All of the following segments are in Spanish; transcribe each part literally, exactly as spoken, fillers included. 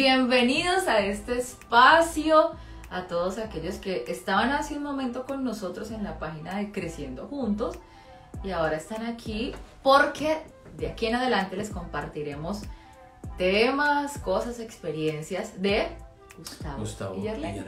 Bienvenidos a este espacio, a todos aquellos que estaban hace un momento con nosotros en la página de Creciendo Juntos y ahora están aquí porque de aquí en adelante les compartiremos temas, cosas, experiencias de Gustavo, Gustavo y Yarleny.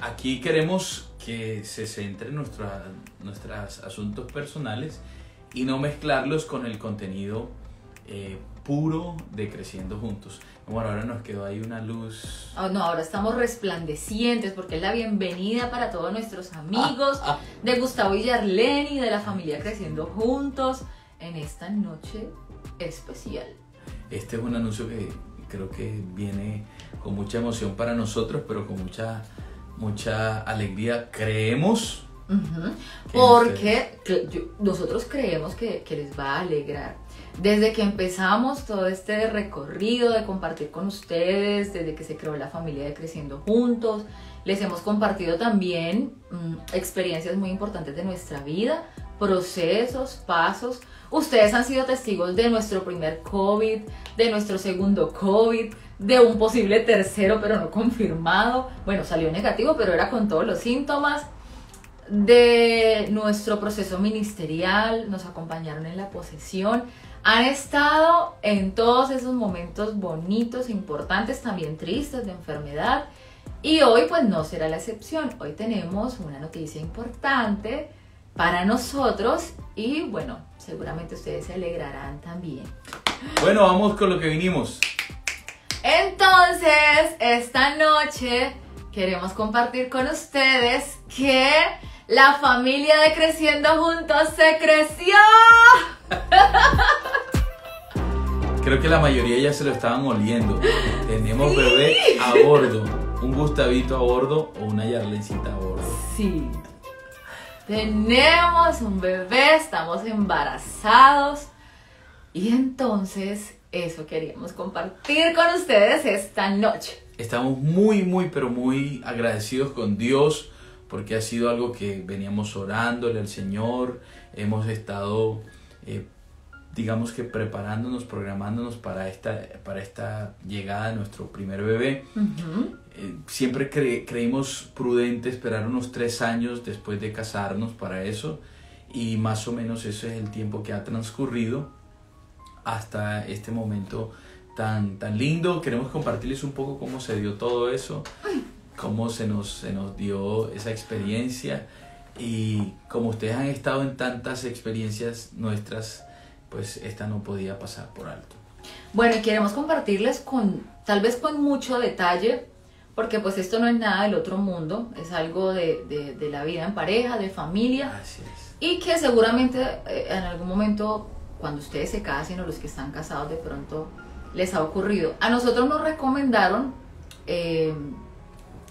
Aquí queremos que se centren nuestra, nuestros asuntos personales y no mezclarlos con el contenido eh, puro de Creciendo Juntos. Bueno, ahora nos quedó ahí una luz. Oh, no, ahora estamos resplandecientes porque es la bienvenida para todos nuestros amigos ah, ah. de Gustavo y Yarleny, de la familia Creciendo Juntos, en esta noche especial. Este es un anuncio que creo que viene con mucha emoción para nosotros, pero con mucha, mucha alegría, creemos. Uh-huh. Porque nosotros creemos que, que les va a alegrar. Desde que empezamos todo este recorrido de compartir con ustedes, desde que se creó la familia de Creciendo Juntos, les hemos compartido también mmm, experiencias muy importantes de nuestra vida, procesos, pasos. Ustedes han sido testigos de nuestro primer COVID, de nuestro segundo COVID, de un posible tercero pero no confirmado. Bueno, salió negativo pero era con todos los síntomas. De nuestro proceso ministerial, nos acompañaron en la posesión, han estado en todos esos momentos bonitos, importantes, también tristes, de enfermedad, y hoy pues no será la excepción. Hoy tenemos una noticia importante para nosotros y bueno, seguramente ustedes se alegrarán también. Bueno, vamos con lo que vinimos. Entonces, esta noche queremos compartir con ustedes que la familia de Creciendo Juntos se creció. Creo que la mayoría ya se lo estaban oliendo. Tenemos sí. bebé a bordo, un Gustavito a bordo o una Yarlencita a bordo. Sí, tenemos un bebé, estamos embarazados y entonces eso queríamos compartir con ustedes esta noche. Estamos muy, muy, pero muy agradecidos con Dios porque ha sido algo que veníamos orándole al Señor. Hemos estado, eh, digamos que preparándonos, programándonos para esta, para esta llegada de nuestro primer bebé. Uh-huh. eh, siempre cre- creímos prudente esperar unos tres años después de casarnos para eso. Y más o menos eso es el tiempo que ha transcurrido hasta este momento Tan, tan lindo. Queremos compartirles un poco cómo se dio todo eso, cómo se nos, se nos dio esa experiencia y como ustedes han estado en tantas experiencias nuestras, pues esta no podía pasar por alto. Bueno, y queremos compartirles con, tal vez con mucho detalle, porque pues esto no es nada del otro mundo, es algo de, de, de la vida en pareja, de familia. Así es. Y que seguramente eh, en algún momento cuando ustedes se casen o los que están casados de pronto les ha ocurrido. A nosotros nos recomendaron eh,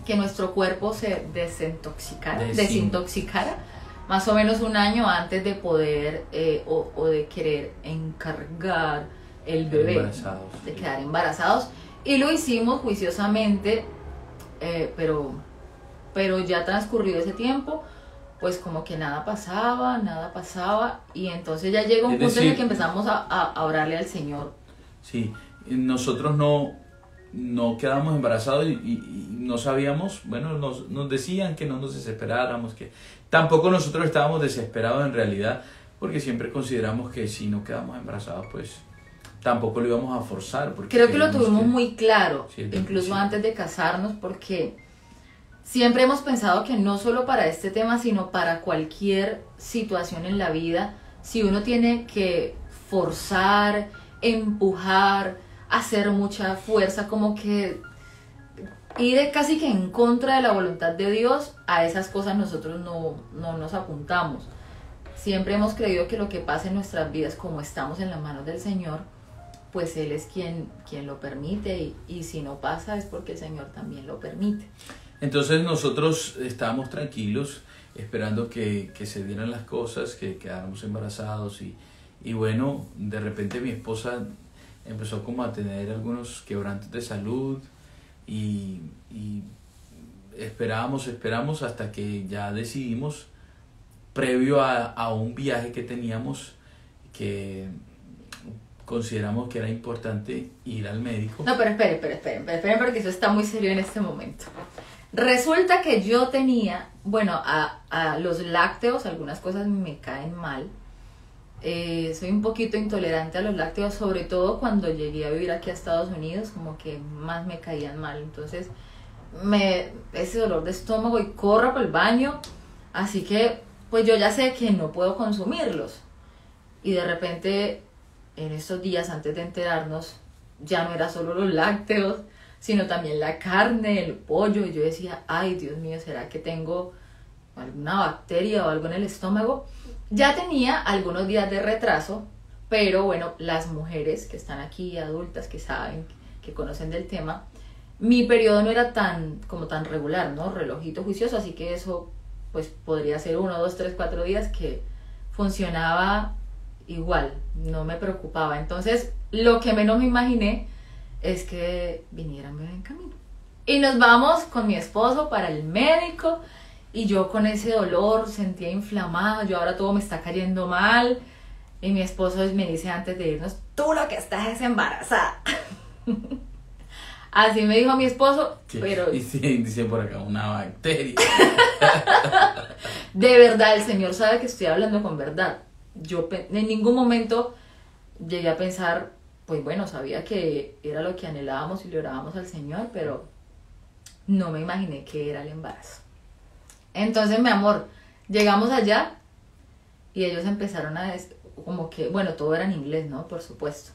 que nuestro cuerpo se desintoxicara, Desin. desintoxicara más o menos un año antes de poder eh, o, o de querer encargar el bebé, embarazados, ¿no? de sí. quedar embarazados, y lo hicimos juiciosamente, eh, pero, pero ya transcurrido ese tiempo, pues como que nada pasaba, nada pasaba, y entonces ya llega un es punto decir, en el que empezamos a, a orarle al Señor. Sí, nosotros no, no quedamos embarazados y, y, y no sabíamos, bueno, nos, nos decían que no nos desesperáramos, que tampoco nosotros estábamos desesperados en realidad, porque siempre consideramos que si no quedamos embarazados, pues tampoco lo íbamos a forzar. Porque creo que lo tuvimos que, muy claro, sí, incluso sí. antes de casarnos, porque siempre hemos pensado que no solo para este tema, sino para cualquier situación en la vida, si uno tiene que forzar, empujar, hacer mucha fuerza, como que ir casi que en contra de la voluntad de Dios, a esas cosas nosotros no, no nos apuntamos. Siempre hemos creído que lo que pasa en nuestras vidas, como estamos en las manos del Señor, pues Él es quien, quien lo permite y, y si no pasa es porque el Señor también lo permite. Entonces nosotros estábamos tranquilos, esperando que, que se dieran las cosas, que quedáramos embarazados y Y bueno, de repente mi esposa empezó como a tener algunos quebrantos de salud y, y esperábamos, esperábamos hasta que ya decidimos, previo a, a un viaje que teníamos, que consideramos que era importante ir al médico. No, pero esperen, esperen, esperen, esperen porque eso está muy serio en este momento. Resulta que yo tenía, bueno, a, a los lácteos, algunas cosas me caen mal. Eh, soy un poquito intolerante a los lácteos, sobre todo cuando llegué a vivir aquí a Estados Unidos, como que más me caían mal. Entonces, me, ese dolor de estómago y corro para el baño. Así que, pues yo ya sé que no puedo consumirlos. Y de repente, en estos días antes de enterarnos, ya no era solo los lácteos, sino también la carne, el pollo. Y yo decía, ay Dios mío, ¿será que tengo alguna bacteria o algo en el estómago? Ya tenía algunos días de retraso, pero bueno, las mujeres que están aquí, adultas, que saben, que conocen del tema, mi periodo no era tan, como tan regular, ¿no? Relojito juicioso, así que eso pues podría ser uno, dos, tres, cuatro días que funcionaba igual, no me preocupaba. Entonces, lo que menos me imaginé es que vinieran en camino. Y nos vamos con mi esposo para el médico, y yo con ese dolor sentía inflamado, yo ahora todo me está cayendo mal, y mi esposo me dice antes de irnos, tú lo que estás es embarazada. Así me dijo mi esposo, sí, pero... Y sí, dice por acá, una bacteria. De verdad, el señor sabe que estoy hablando con verdad. Yo en ningún momento llegué a pensar, pues bueno, sabía que era lo que anhelábamos y le orábamos al Señor, pero no me imaginé que era el embarazo. Entonces, mi amor, llegamos allá y ellos empezaron a, como que, bueno, todo era en inglés, ¿no? Por supuesto.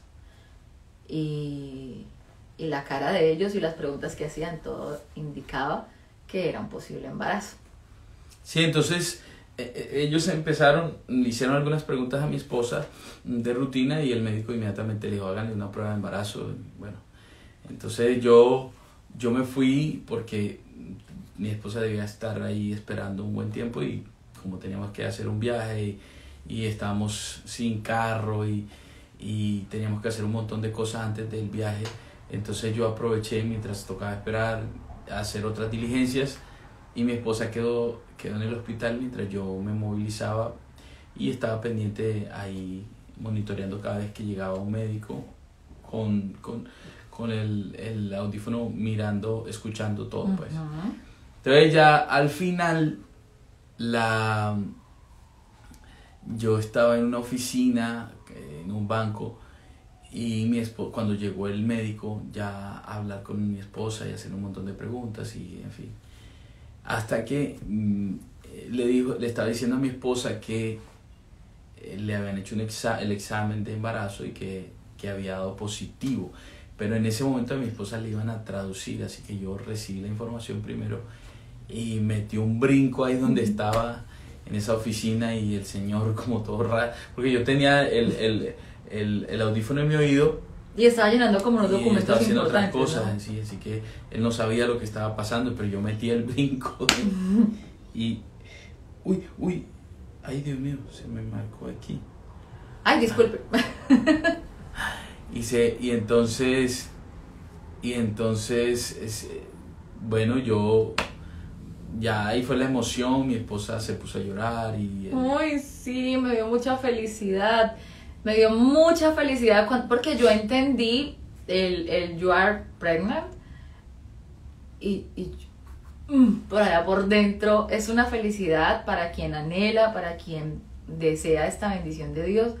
Y, y la cara de ellos y las preguntas que hacían, todo indicaba que era un posible embarazo. Sí, entonces... Ellos empezaron, hicieron algunas preguntas a mi esposa de rutina y el médico inmediatamente le dijo, háganle una prueba de embarazo. Bueno, entonces yo, yo me fui porque mi esposa debía estar ahí esperando un buen tiempo y como teníamos que hacer un viaje y, y estábamos sin carro y, y teníamos que hacer un montón de cosas antes del viaje, entonces yo aproveché mientras tocaba esperar a hacer otras diligencias y mi esposa quedó... quedó en el hospital mientras yo me movilizaba y estaba pendiente ahí monitoreando cada vez que llegaba un médico con, con, con el, el audífono mirando, escuchando todo. Uh-huh. Pues. Entonces ya al final la, yo estaba en una oficina, en un banco, y mi esposa, cuando llegó el médico ya a hablar con mi esposa y hacer un montón de preguntas y en fin. Hasta que mm, le, dijo, le estaba diciendo a mi esposa que eh, le habían hecho un exa el examen de embarazo y que, que había dado positivo. Pero en ese momento a mi esposa le iban a traducir, así que yo recibí la información primero y metí un brinco ahí donde estaba, en esa oficina, y el señor como todo raro, porque yo tenía el, el, el, el audífono en mi oído. Y estaba llenando como unos documentos. Y estaba haciendo otras cosas, ¿no? Sí, así que él no sabía lo que estaba pasando, pero yo metí el brinco. Y. Uy, uy. Ay, Dios mío, se me marcó aquí. Ay, disculpe. Y, se, y entonces. Y entonces. Es, bueno, yo. Ya ahí fue la emoción, mi esposa se puso a llorar. Y, uy, eh, sí, me dio mucha felicidad. Me dio mucha felicidad porque yo entendí el, el you are pregnant y, y por allá por dentro es una felicidad para quien anhela, para quien desea esta bendición de Dios,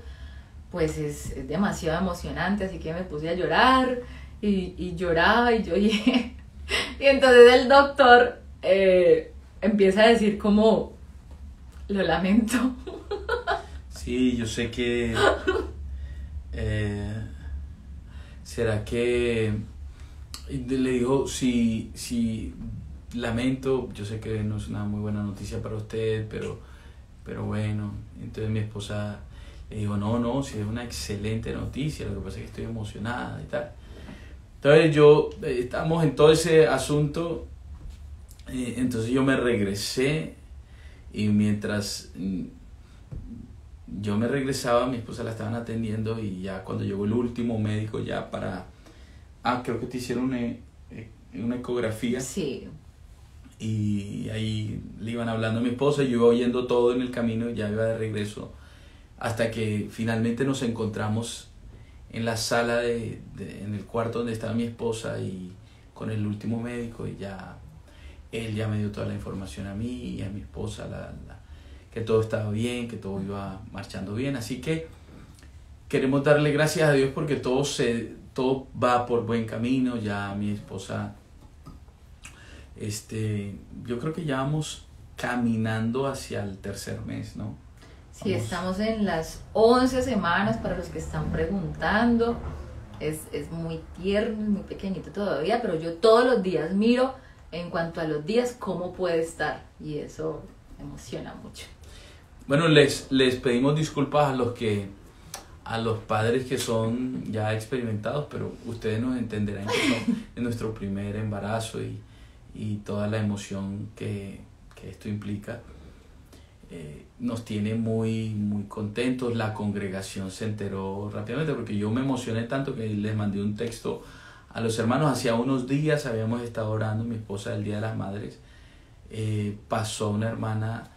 pues es, es demasiado emocionante, así que me puse a llorar y, y lloraba y yo y, y entonces el doctor eh, empieza a decir como lo lamento. Sí, yo sé que... Eh, ¿Será que...? Le digo, si, si lamento, yo sé que no es una muy buena noticia para usted, pero, pero bueno. Entonces mi esposa le dijo, no, no, si es una excelente noticia, lo que pasa es que estoy emocionada y tal. Entonces yo, estamos en todo ese asunto, eh, entonces yo me regresé y mientras... Yo me regresaba, mi esposa la estaban atendiendo y ya cuando llegó el último médico ya para... Ah, creo que te hicieron una, una ecografía. Sí. Y ahí le iban hablando a mi esposa, yo iba oyendo todo en el camino, ya iba de regreso, hasta que finalmente nos encontramos en la sala, de, de, en el cuarto donde estaba mi esposa y con el último médico, y ya él ya me dio toda la información a mí y a mi esposa, la, la, que todo estaba bien, que todo iba marchando bien. Así que queremos darle gracias a Dios porque todo, se, todo va por buen camino. Ya mi esposa, este, yo creo que ya vamos caminando hacia el tercer mes, ¿no? Sí, estamos en las once semanas, para los que están preguntando. Es, es muy tierno, es muy pequeñito todavía, pero yo todos los días miro en cuanto a los días cómo puede estar, y eso emociona mucho. Bueno, les, les pedimos disculpas a los que, a los padres que son ya experimentados, pero ustedes nos entenderán que son en nuestro primer embarazo y, y toda la emoción que, que esto implica. Eh, nos tiene muy, muy contentos. La congregación se enteró rápidamente porque yo me emocioné tanto que les mandé un texto a los hermanos. Hacía unos días habíamos estado orando, mi esposa, del Día de las Madres. Eh, pasó una hermana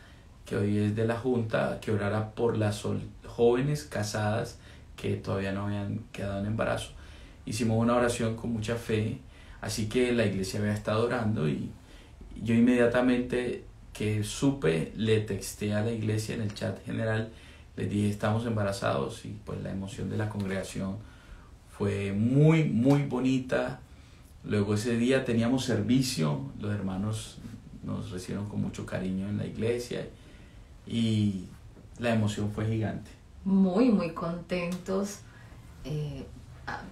que hoy es de la Junta que orara por las jóvenes casadas que todavía no habían quedado en embarazo. Hicimos una oración con mucha fe, así que la iglesia había estado orando, y yo inmediatamente que supe, le texté a la iglesia en el chat general, les dije estamos embarazados, y pues la emoción de la congregación fue muy muy bonita. Luego ese día teníamos servicio, los hermanos nos recibieron con mucho cariño en la iglesia y la emoción fue gigante. Muy muy contentos. Eh,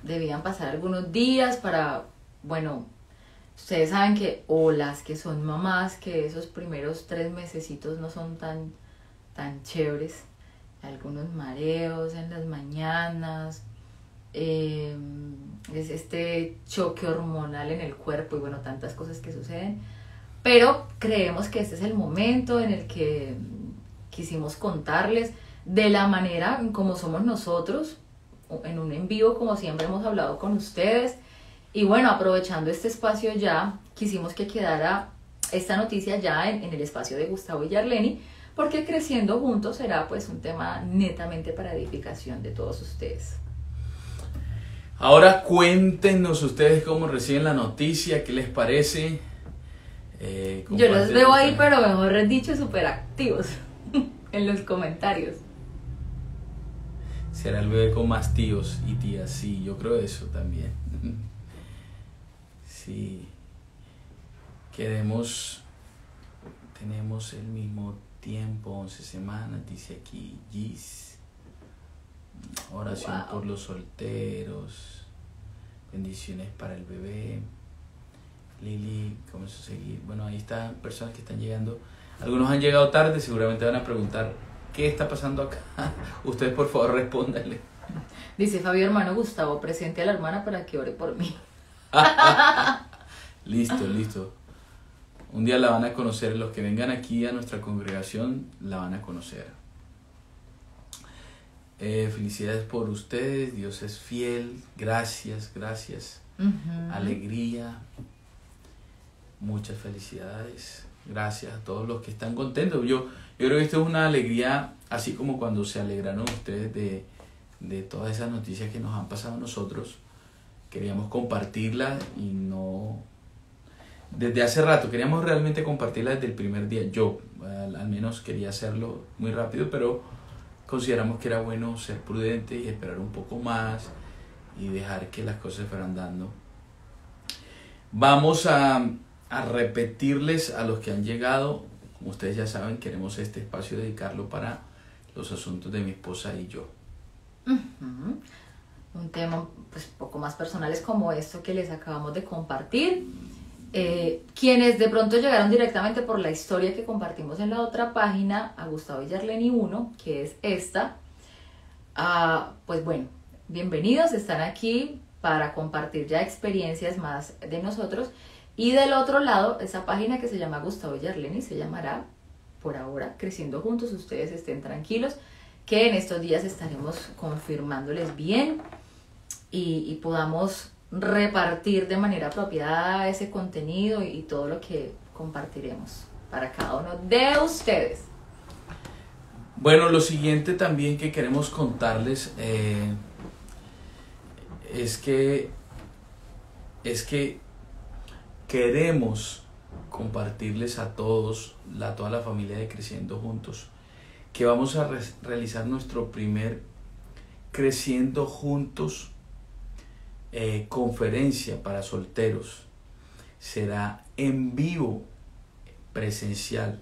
debían pasar algunos días para, bueno, ustedes saben que, o las que son mamás, que esos primeros tres mesecitos no son tan, tan chéveres. Algunos mareos en las mañanas, eh, es este choque hormonal en el cuerpo, y bueno, tantas cosas que suceden. Pero creemos que este es el momento en el que quisimos contarles de la manera como somos nosotros, en un en vivo, como siempre hemos hablado con ustedes. Y bueno, aprovechando este espacio ya, quisimos que quedara esta noticia ya en, en el espacio de Gustavo y Yarleny, porque Creciendo Juntos será pues un tema netamente para edificación de todos ustedes. Ahora cuéntenos ustedes cómo reciben la noticia, qué les parece. Eh, Yo los veo ahí, pero mejor dicho, súper activos en los comentarios. Será el bebé con más tíos y tías, sí, yo creo eso también. Sí, queremos, tenemos el mismo tiempo, once semanas, dice aquí Gis. Oración wow. por los solteros, bendiciones para el bebé. Lili, comenzó a seguir. Bueno, ahí están personas que están llegando. Algunos han llegado tarde, seguramente van a preguntar, ¿qué está pasando acá? Ustedes por favor respóndanle. Dice Fabio, hermano Gustavo, presente a la hermana para que ore por mí. Listo, listo. Un día la van a conocer. Los que vengan aquí a nuestra congregación la van a conocer. Eh, felicidades por ustedes. Dios es fiel. Gracias, gracias. Uh-huh. Alegría. Muchas felicidades. Gracias a todos los que están contentos. Yo, yo creo que esto es una alegría, así como cuando se alegraron ustedes de, de todas esas noticias que nos han pasado a nosotros. Queríamos compartirla y no... Desde hace rato, queríamos realmente compartirla desde el primer día. Yo, al, al menos quería hacerlo muy rápido, pero consideramos que era bueno ser prudente y esperar un poco más y dejar que las cosas fueran dando. Vamos a, a repetirles a los que han llegado. Como ustedes ya saben, queremos este espacio dedicarlo para los asuntos de mi esposa y yo. Uh-huh. Un tema pues poco más personales como esto que les acabamos de compartir. Eh, quienes de pronto llegaron directamente por la historia que compartimos en la otra página, a Gustavo y Yarleny uno, que es esta, ah, pues bueno, bienvenidos, están aquí para compartir ya experiencias más de nosotros. Y del otro lado, esa página que se llama Gustavo y Yarleny se llamará por ahora Creciendo Juntos. Ustedes estén tranquilos que en estos días estaremos confirmándoles bien y, y podamos repartir de manera apropiada ese contenido y, y todo lo que compartiremos para cada uno de ustedes. Bueno, lo siguiente también que queremos contarles, eh, es que es que queremos compartirles a todos, a toda la familia de Creciendo Juntos, que vamos a re- realizar nuestro primer Creciendo Juntos eh, conferencia para solteros. Será en vivo, presencial,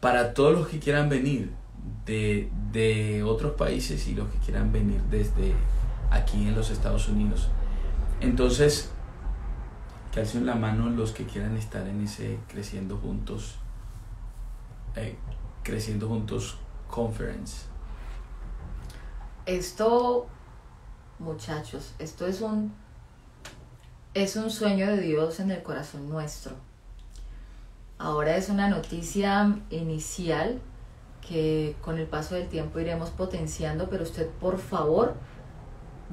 para todos los que quieran venir de, de otros países y los que quieran venir desde aquí en los Estados Unidos. Entonces, que alcen la mano los que quieran estar en ese Creciendo Juntos eh, Creciendo Juntos Conference. Esto, muchachos, esto es un es un sueño de Dios en el corazón nuestro. Ahora es una noticia inicial que con el paso del tiempo iremos potenciando, pero usted, por favor,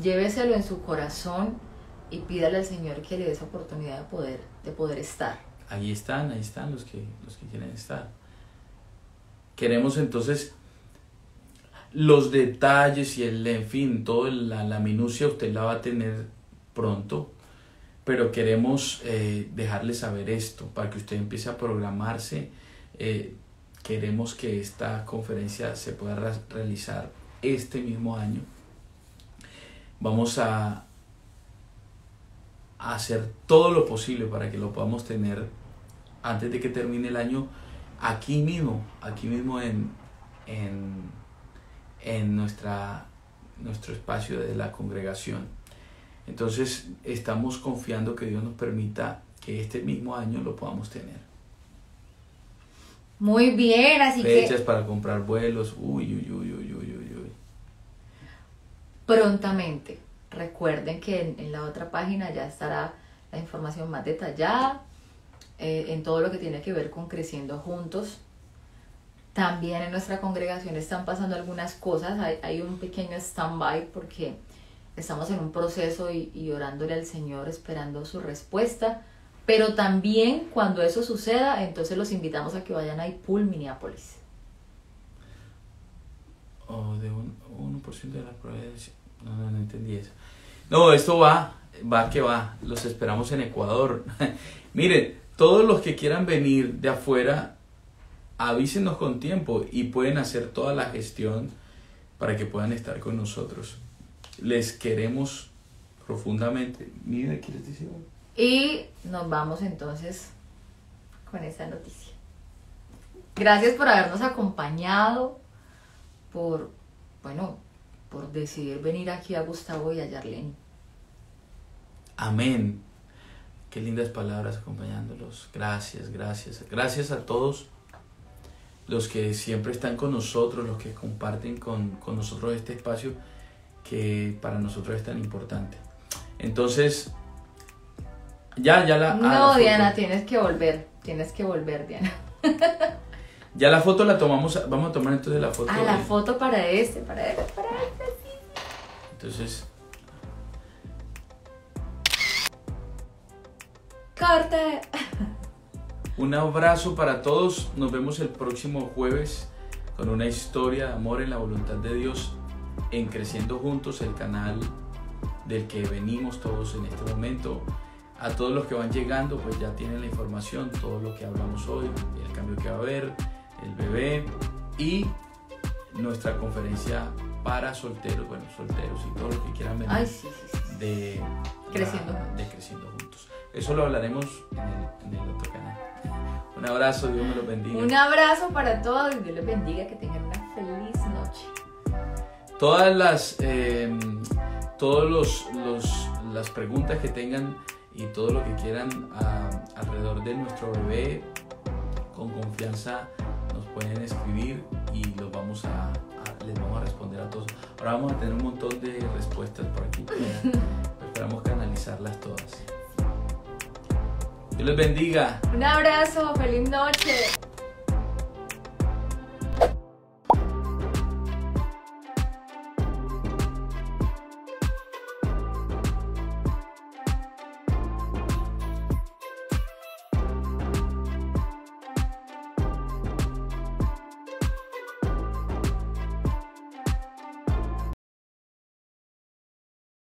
lléveselo en su corazón y pídale al Señor que le dé esa oportunidad de poder, de poder estar. Ahí están, ahí están los que, los que quieren estar. Queremos entonces los detalles y el, en fin, toda la, la minucia usted la va a tener pronto, pero queremos eh, dejarle saber esto para que usted empiece a programarse. Eh, queremos que esta conferencia se pueda ra- realizar este mismo año. Vamos a, a hacer todo lo posible para que lo podamos tener antes de que termine el año, aquí mismo, aquí mismo en, en, en nuestra, nuestro espacio de la congregación. Entonces, estamos confiando que Dios nos permita que este mismo año lo podamos tener. Muy bien, así que... Fechas para comprar vuelos, uy, uy, uy, uy, uy, uy. Prontamente. Recuerden que en, en la otra página ya estará la información más detallada, eh, en todo lo que tiene que ver con Creciendo Juntos. También en nuestra congregación están pasando algunas cosas. Hay, hay un pequeño stand-by porque... estamos en un proceso y, y orándole al Señor, esperando su respuesta. Pero también, cuando eso suceda, entonces los invitamos a que vayan a Ipul, Minneapolis. Oh, de un uno por ciento de las probabilidades. No, no, no entendí eso. No, esto va, va que va. Los esperamos en Ecuador. Miren, todos los que quieran venir de afuera, avísenos con tiempo y pueden hacer toda la gestión para que puedan estar con nosotros. Les queremos profundamente. Mira, ¿quieres decir algo? Y nos vamos entonces con esa noticia. Gracias por habernos acompañado, por, bueno, por decidir venir aquí a Gustavo y a Yarleny. Amén. Qué lindas palabras acompañándolos. Gracias, gracias. Gracias a todos los que siempre están con nosotros, los que comparten con, con nosotros este espacio que para nosotros es tan importante. Entonces, ya, ya la... No, ah, la Diana, foto. tienes que volver, tienes que volver, Diana. Ya la foto la tomamos, vamos a tomar entonces la foto. Ah, la de... foto para este, para este, para este, sí. Entonces... ¡Corte! Un abrazo para todos, nos vemos el próximo jueves con una historia de amor en la voluntad de Dios, en Creciendo Juntos, el canal del que venimos todos en este momento. A todos los que van llegando, pues ya tienen la información, todo lo que hablamos hoy, el cambio que va a haber, el bebé y nuestra conferencia para solteros, bueno, solteros y todos los que quieran venir. Ay, sí, sí, sí. De, Creciendo la, de Creciendo Juntos. Eso lo hablaremos en el, en el otro canal. Un abrazo, Dios me los bendiga. Un abrazo para todos, Dios les bendiga, que tengan una feliz noche. Todas las, eh, todos los, los, las preguntas que tengan y todo lo que quieran a, alrededor de nuestro bebé, con confianza nos pueden escribir y los vamos a, a, les vamos a responder a todos. Ahora vamos a tener un montón de respuestas por aquí, esperamos canalizarlas todas. Dios les bendiga. Un abrazo, feliz noche.